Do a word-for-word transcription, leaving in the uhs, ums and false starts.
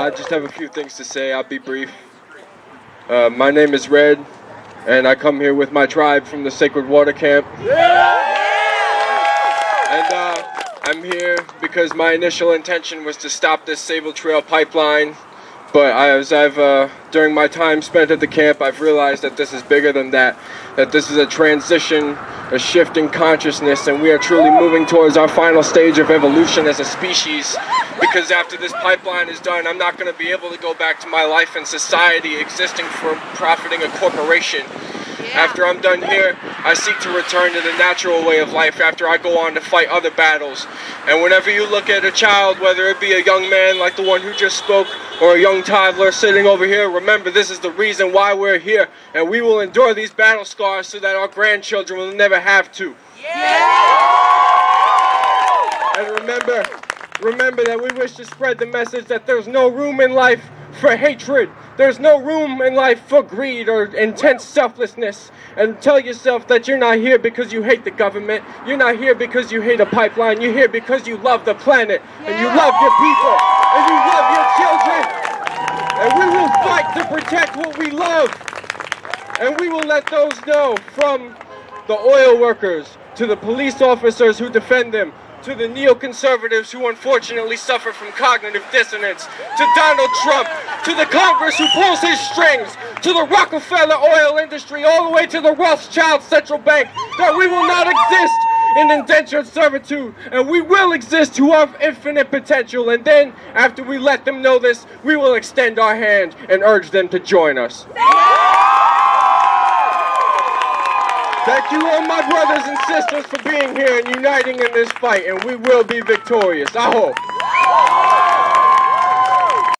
I just have a few things to say. I'll be brief. Uh, my name is Red, and I come here with my tribe from the Sacred Water Camp. Yeah! And uh, I'm here because my initial intention was to stop this Sable Trail pipeline, but I, as I've uh, during my time spent at the camp, I've realized that this is bigger than that. That this is a transition, a shift in consciousness, and we are truly moving towards our final stage of evolution as a species. Because after this pipeline is done, I'm not going to be able to go back to my life in society existing for profiting a corporation. Yeah. After I'm done here, I seek to return to the natural way of life after I go on to fight other battles. And whenever you look at a child, whether it be a young man like the one who just spoke, or a young toddler sitting over here, remember this is the reason why we're here. And we will endure these battle scars so that our grandchildren will never have to. Yeah. And remember... Remember that we wish to spread the message that there's no room in life for hatred. There's no room in life for greed or intense selflessness. And tell yourself that you're not here because you hate the government. You're not here because you hate a pipeline. You're here because you love the planet. And you love your people. And you love your children. And we will fight to protect what we love. And we will let those know, from the oil workers to the police officers who defend them, to the neoconservatives who unfortunately suffer from cognitive dissonance, to Donald Trump, to the Congress who pulls his strings, to the Rockefeller oil industry, all the way to the Rothschild central bank, that we will not exist in indentured servitude, and we will exist who have infinite potential. And then, after we let them know this, we will extend our hand and urge them to join us. Thank you, all my brothers and sisters, for being here and uniting in this fight, and we will be victorious, I hope.